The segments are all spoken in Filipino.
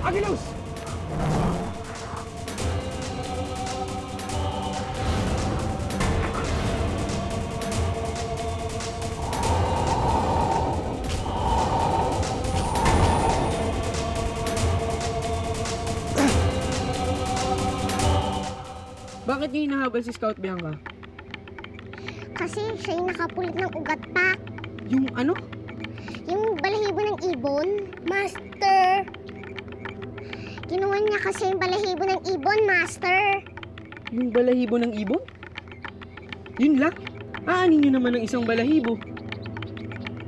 Aguiluz! Bakit niya hinahabol si Scout Bianca? Kasi siya yung nakapulit ng ugat pack. Yung ano? Yung balahibo ng ibon. Master! Kinuha niya kasi yung balahibo ng ibon, Master! Yung balahibo ng ibon? Yun lang? Aanin niyo naman ng isang balahibo.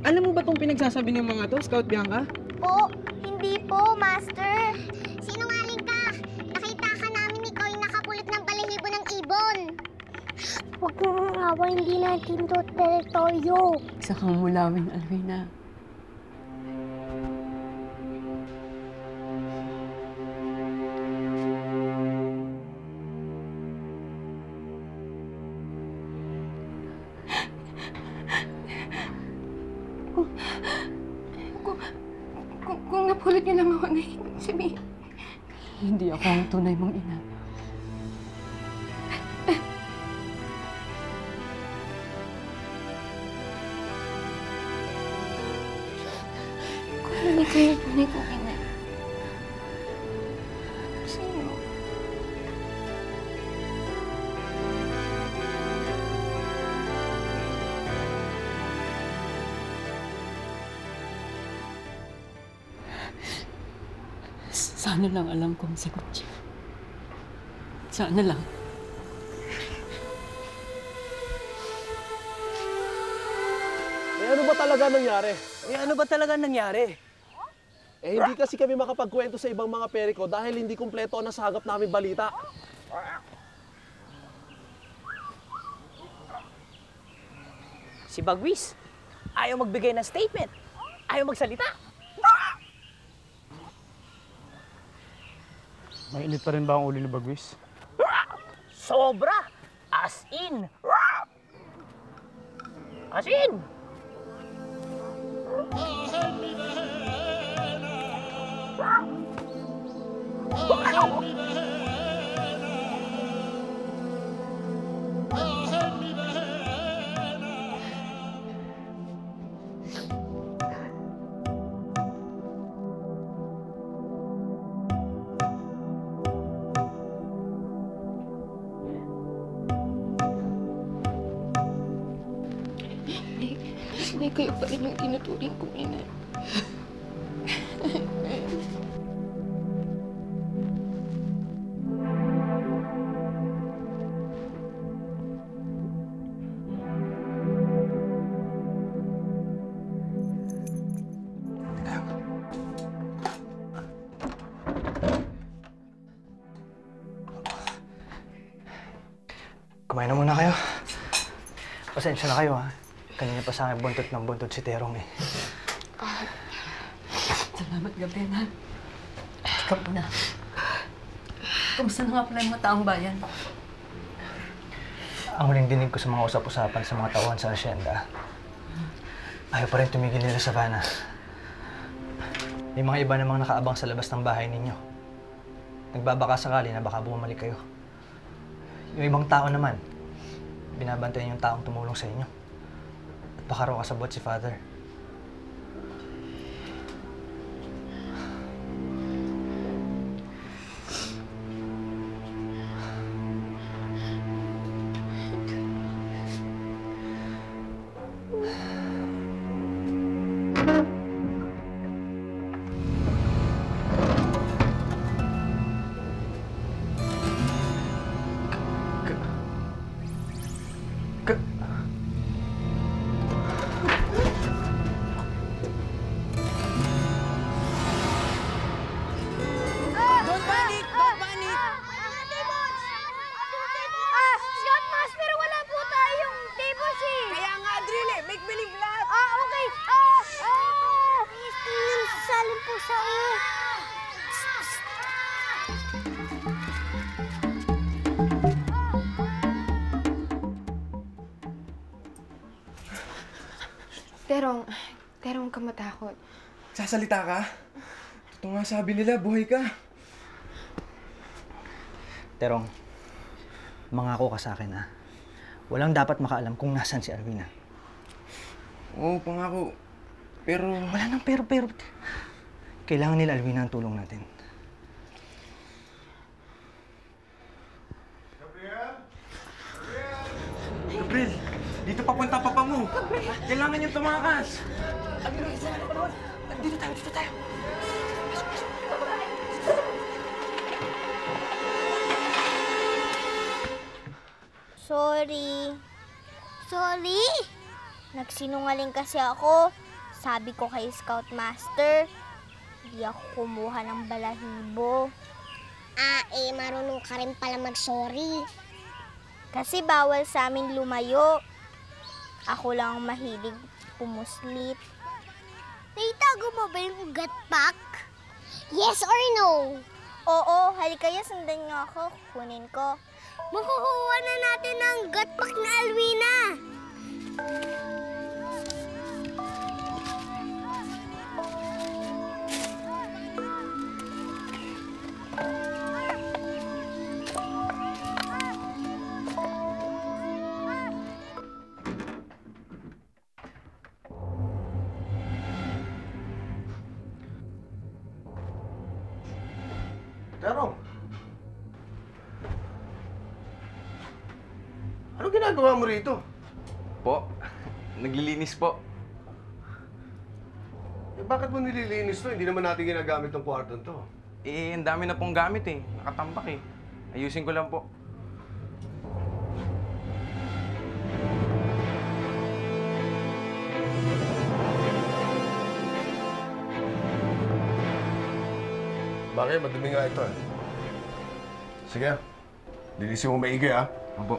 Alam mo ba itong pinagsasabi ng mga to, Scout Bianca? Po, hindi po, Master! Sinungaling ka! Nakita ka namin ikaw yung nakapulot ng balahibo ng ibon! Huwag mo mong awa, hindi natin to teritoryo! Isa kang mulawin, Alwina. Kung napulit niyo lang ako na sabihin. Hindi ako ang tunay mong ina. Kung hindi kayo tunay kong ina, sino? Sana lang alam kong sagot siya. Sana lang. Ano ba talaga nangyari? Eh, hindi kasi kami makapagkwento sa ibang mga periko dahil hindi kumpleto ang nasagap namin balita. Si Bagwis, ayaw magbigay ng statement. Ayaw magsalita. Mainit pa rin ba ang ulo ni Bagwis? Sobra! As in! As in! Kayo pa rin yung tinuturing kong ina. Kumain na muna kayo. Pasensya na kayo, ha? Kanina pa sa akin buntot ng buntot si Terong eh. Salamat, Gabriel, ha? Ikaw po na. Kumusta na nga pala yung mga taong bayan? Ang huling dinig ko sa mga usap-usapan sa mga tauhan sa asyenda, ayaw pa rin tumigil nila sa vana. May mga iba namang nakaabang sa labas ng bahay ninyo. Nagbabaka sakali na baka bumalik kayo. Yung ibang tao naman, binabantayan yung taong tumulong sa inyo. Baka raw kasabot si Father. Terong, huwag ka matakot. Sasalita ka? Ito nga sabi nila, buhay ka. Terong, mangako ka sa akin, ha? Walang dapat makaalam kung nasan si Alwina. Oo, pangako. Pero... Wala nang pero. Kailangan nila Alwina ang tulong natin. Gabriel! Dito papunta papa mo! Gabriel. Kailangan niyong tumakas! Aguiluz, dito tayo! Sorry! Nagsinungaling kasi ako. Sabi ko kay Scoutmaster, hindi ako kumuha ng balahibo. Marunong ka rin pala mag-sorry. Kasi bawal sa amin lumayo. Ako lang ang mahilig pumuslit. Naitago mo ba yung ugat pack? Yes or no? Oo, halika yan, sundan niyo ako. Kunin ko. Makukuha na natin ang gut pack na Alwina! Terong! Ano ginagawa mo rito? Po, naglilinis po. Eh, bakit mo nililinis to? Hindi naman natin ginagamit ng kwarto to. Eh, ang dami na pong gamit eh. Nakatambak eh. Ayusin ko lang po. Bakit? Madumi nga ito eh. Sige, lilisin mo maigi ah. Opo.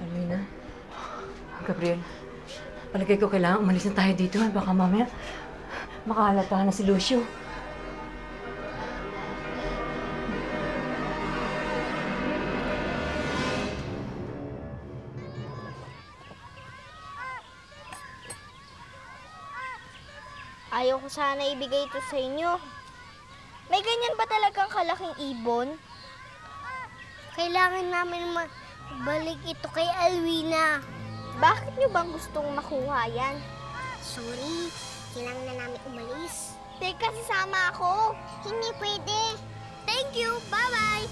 Alwina, Gabriel, palagay ko kailangan umalis na tayo dito. Baka mamaya makahalata na si Lucio. Ayaw ko sana ibigay ito sa inyo. May ganyan ba talagang kalaking ibon? Kailangan namin magbalik ito kay Alwina. Bakit nyo bang gustong makuha yan? Sorry, kailangan na namin umalis. Teka, sasama ako. Hindi pwede. Thank you, bye-bye.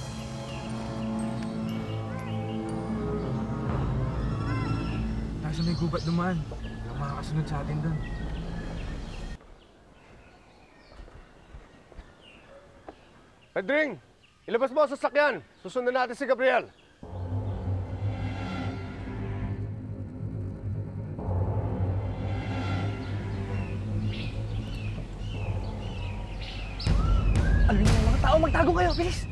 Nasa may gubat naman. Ang makakasunod sa atin doon. Edring, ilabas mo ang sasakyan. Susundan natin si Gabriel. Alwin na mga tao, magtago kayo, bilis!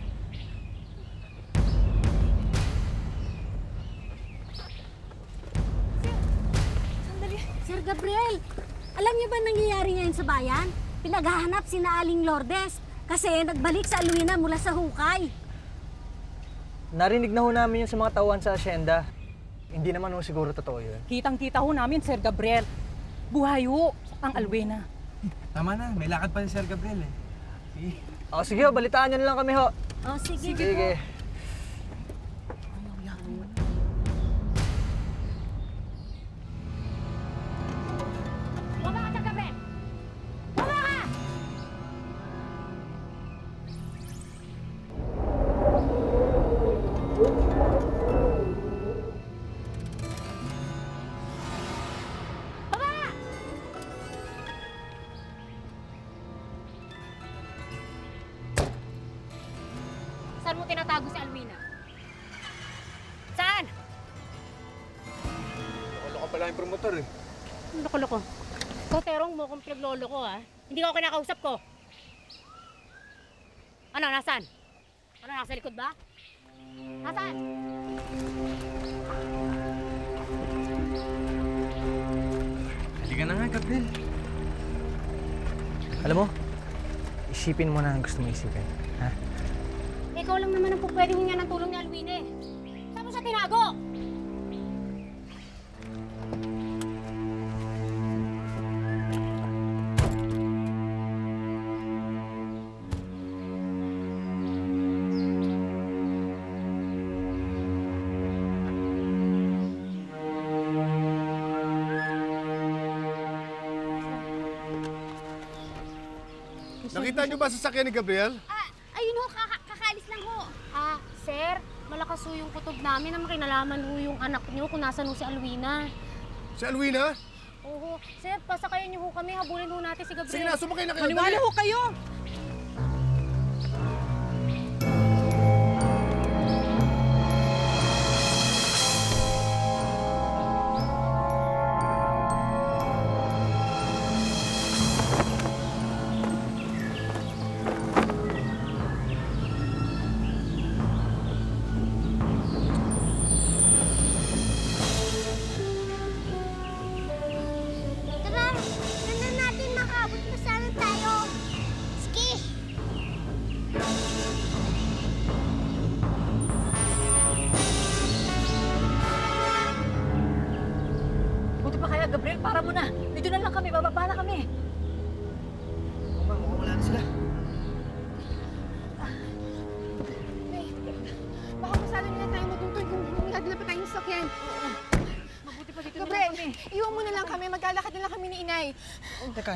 Sandali. Sir Gabriel, alam niyo ba nangyayari ngayon sa bayan? Pinaghahanap si Aling Lourdes. Kasi nagbalik sa Alwina mula sa hukay. Narinig na ho namin yun sa mga tauhan sa asyenda. Hindi naman ho siguro totoo yun. Kitang-kita ho namin, Sir Gabriel. Buhay ho ang Alwina. Tama na, may lakad pa ni Sir Gabriel eh. Sige. O sige ho, balitaan nyo na lang kami ho. O sige. Sige. Saan mo tinatago si Alwina? Saan? Loko-loko pala yung promotor eh. Loko-loko. Ikaw, Terong, mo kong pinaglolo ko ah. Hindi ka ako kinakausap ko. Ano, nasaan? Ano, nasa likod ba? Nasaan? Halika na nga, Gabriel. Alam mo, Isipin mo na ang gusto mo isipin. Ha? Ikaw lang naman ang pupwedeng hinga ng tulong ni Alwina eh. Saan mo siya tinago? Nakita niyo ba sasakyan ni Gabriel? Ayun ho, kakaalis lang ho. Sir, malakas ho yung kutob namin na makinalaman ho yung anak niyo kung nasaan ho si Alwina. Si Alwina? Oo, sir, pasakayan niyo ho kami. Habulin ho natin si Gabriel. Sige na, sumakay na kayo. Maniwala ho kayo!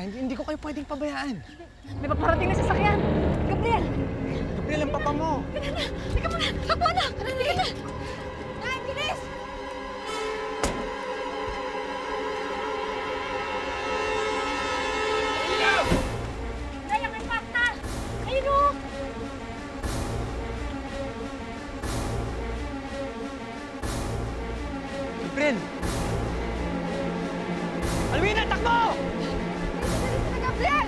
Hindi ko kayo pwedeng pabayaan. May paparating na sasakyan. Gabriel! Gabriel, ang papa mo! Teka muna! Takbo na! Teka na! Naan, bilis! Ilaw! Dahil ang impacta! Ayun o! Gabriel! Alwina, takbo! Gabriel!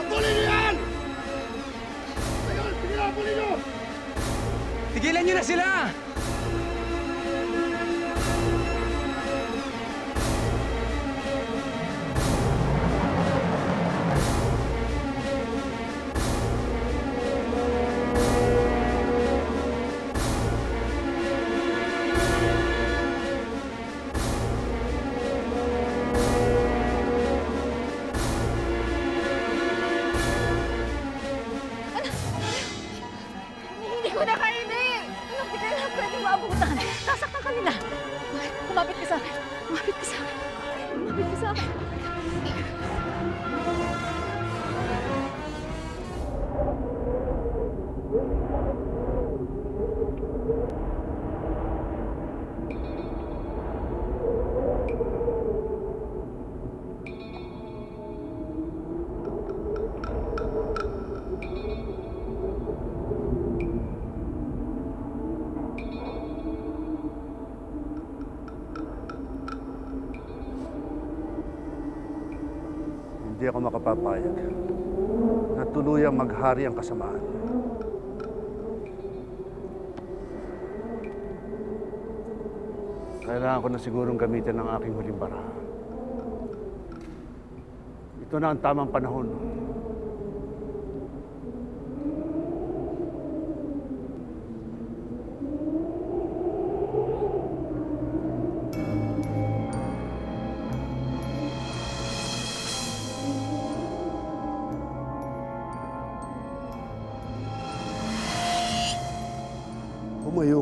Abulin niyo yan! Ayun, tigil na, abulin niyo! Tigilan niyo na sila! Hindi ako makapapayag na tuluyang maghari ang kasamaan. Kailangan ko na sigurong gamitin ang aking huling baraha. Ito na ang tamang panahon.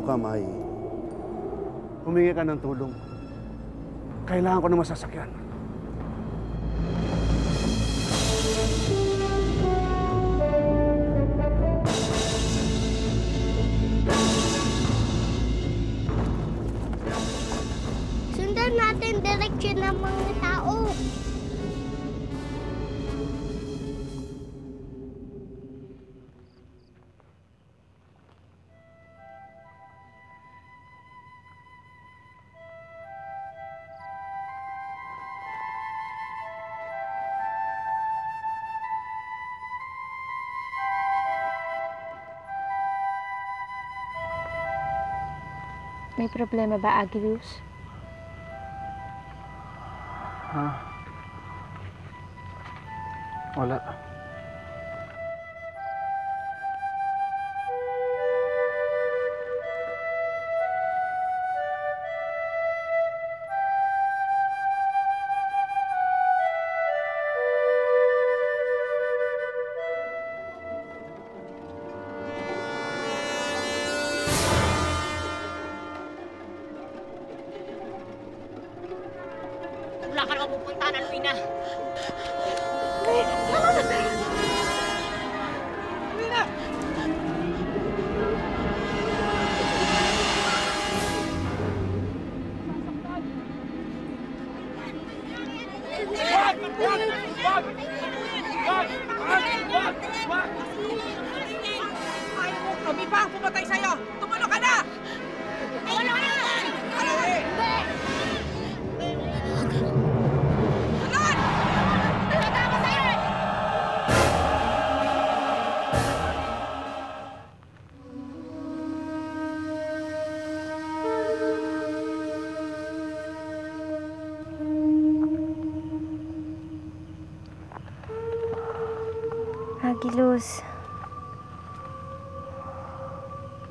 Kamay. Humingi ka ng tulong. Kailangan ko ng masasakyan. Sundan natin direksyon ng mga tao. May problema ba, Aguiluz? Wala. Aguiluz,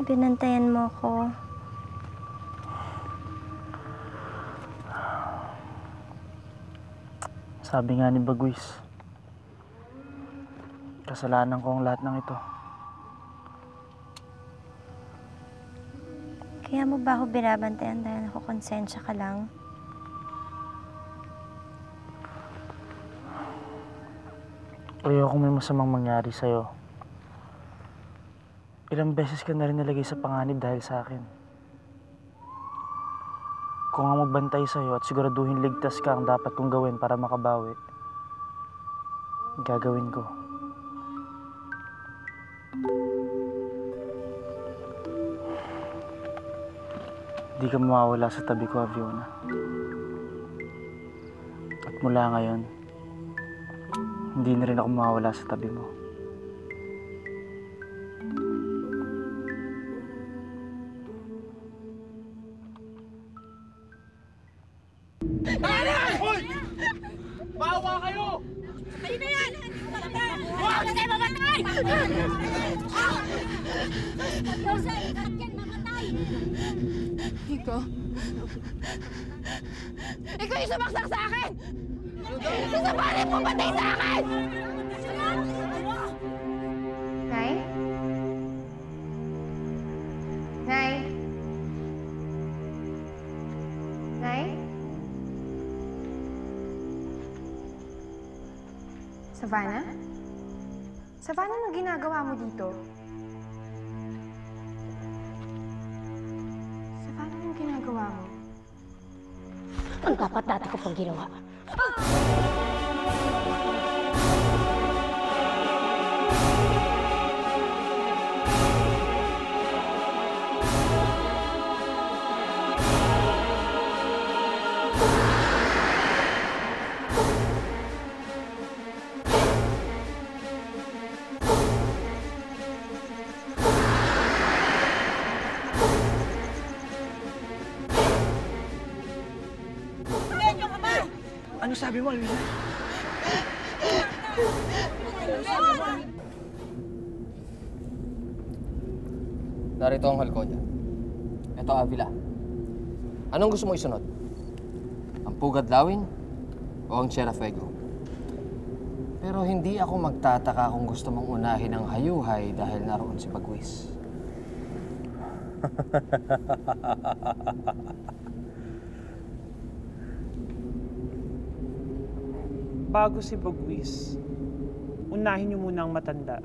binantayan mo ako. Sabi nga ni Bagwis, kasalanan ko ang lahat ng ito. Kaya mo ba ako binabantayan dahil ako konsensya ka lang? Ayoko may masamang mangyari sa'yo. Ilang beses ka na rin nalagay sa panganib dahil sa akin. Kung ang magbantay sa'yo at siguraduhin ligtas ka ang dapat kong gawin para makabawi, gagawin ko. Hindi ka mawawala sa tabi ko, Aviona. At mula ngayon, hindi na rin ako mawawala sa tabi mo. Aray! Hoy! Bawa kayo! Patay na yan! Patay! Mamatay! Jose, ikat yan! Mamatay! Ikaw? Ikaw yung sumaksak sa akin! Sasabarin mo patay sa akin! Nay? Nay? Nay? Savannah? Savannah, anong ginagawa mo dito? Savannah, anong ginagawa mo? Ang dapat dati ko pang ginawa. Ano sabi mo, Alwina? Narito ang halko niya. Ito, Avila. Anong gusto mo isunod? Ang pugad-lawin o ang Sierra Fuego? Pero hindi ako magtataka kung gusto mong unahin ang hayuhay dahil naroon si Bagwis. Bago si Bagwis, unahin niyo muna ang matanda.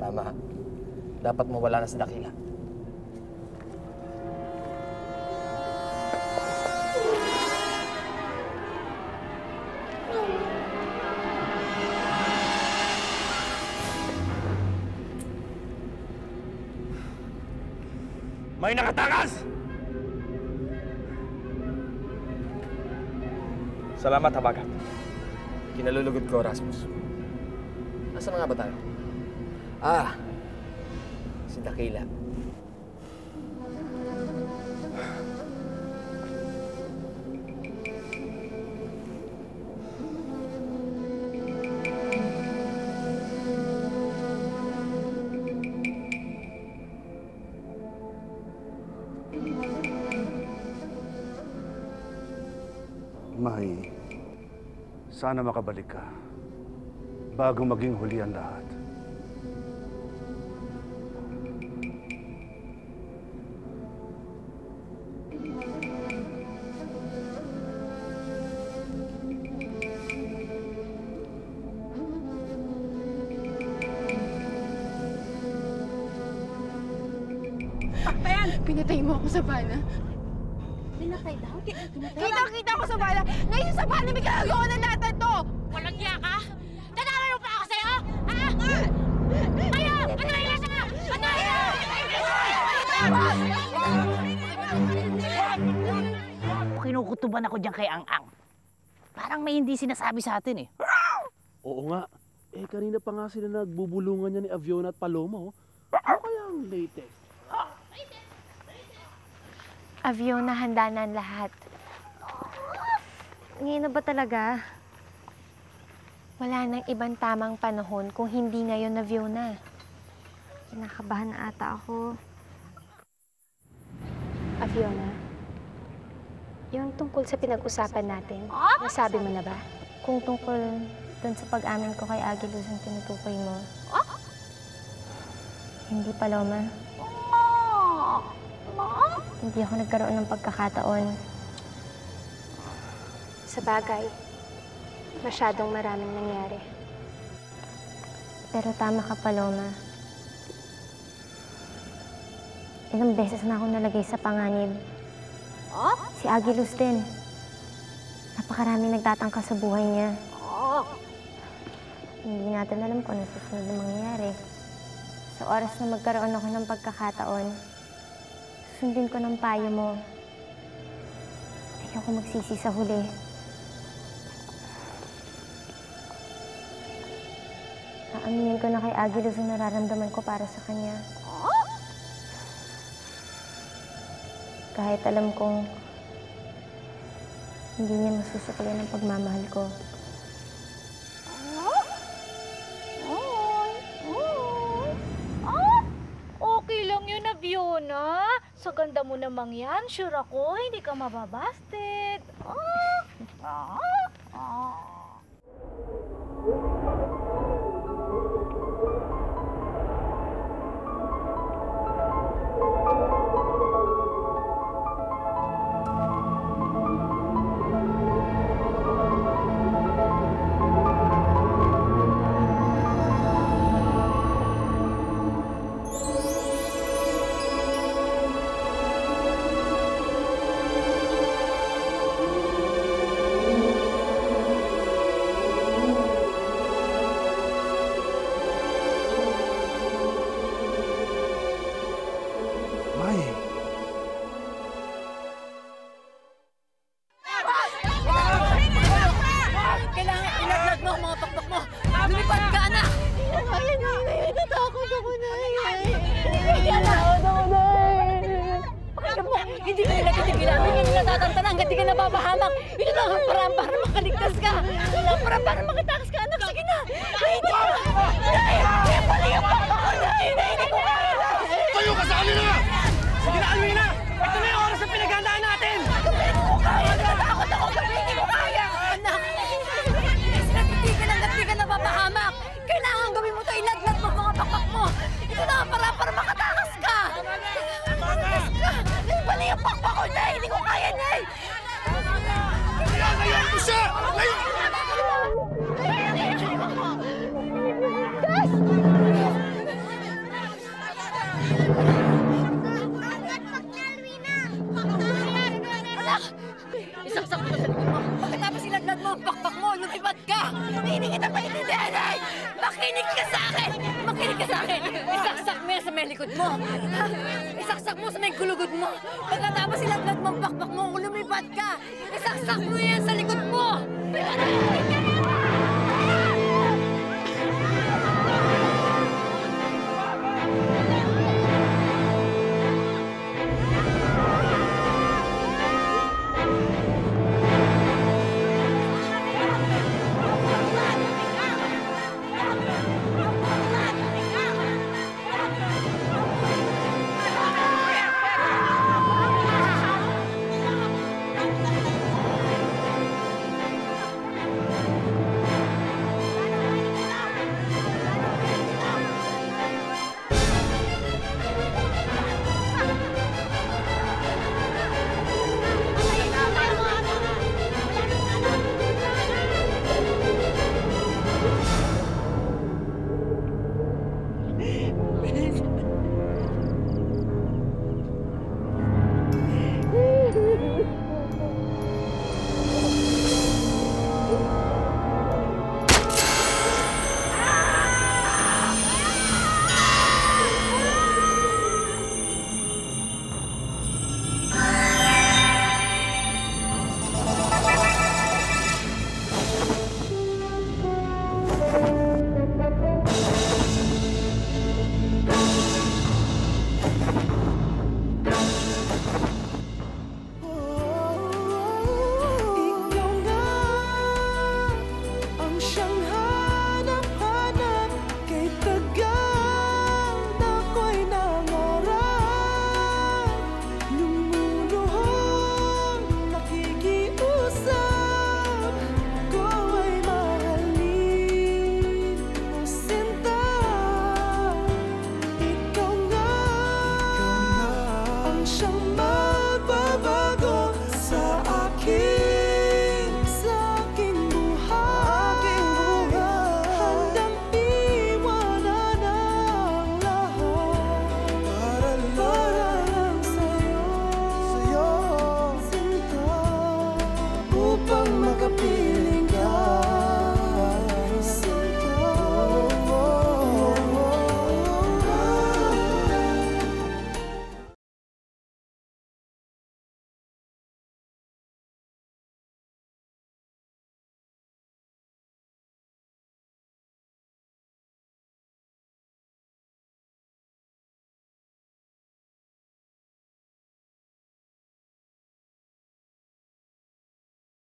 Tama. Dapat mawala na sa dakila. May nakatakas! Salamat, habagat. Kinalulugod ko, Rasmus. Nasaan nga ba tayo? Ah! Si Dakila. Mahi, sana makabalik ka bago maging huli ang lahat. Pinatay mo ako sa bala. Pinatay daw? Kita ako sa bala! Ngayon sa bala, may kagagawa ng lahat na ito! Walang iya ka? Tatararo pa ako sa'yo! Ha? Kayo! Patayin na siya! Patayin na! Kinukutuban ako dyan kay Ang-Ang. Parang may hindi sinasabi sa atin eh. Oo nga. Eh, kanina pa nga sila nagbubulungan niya ni Aviona at Paloma. Ano kaya ang latest? Aviona, handa na ang lahat. Ngayon na ba talaga? Wala nang ibang tamang panahon kung hindi ngayon, Aviona. Kinakabahan na ata ako. Aviona, yung tungkol sa pinag-usapan natin, nasabi mo na ba? Kung tungkol dun sa pag-amin ko kay Aguiluz ang tinutukoy mo. Hindi, Paloma. Hindi ako nagkaroon ng pagkakataon. Sa bagay, masyadong maraming nangyari. Pero tama ka, Paloma. Ilang beses na ako nalagay sa panganib. Si Aguiluz din. Napakarami nagtatangka sa buhay niya. Hindi natin alam kung ano susunod na mangyayari. Sa oras na magkaroon ako ng pagkakataon, sundin ko ng payo mo. Ayoko magsisi sa huli. Aaminin ko na kay Aguiluz ang nararamdaman ko para sa kanya. Kahit alam kong hindi niya masusuklian ang pagmamahal ko. Okay lang yun, Aviona. Sa ganda mo namang yan, sure ako, hindi ka mababasted. Isaksak mo yan sa likod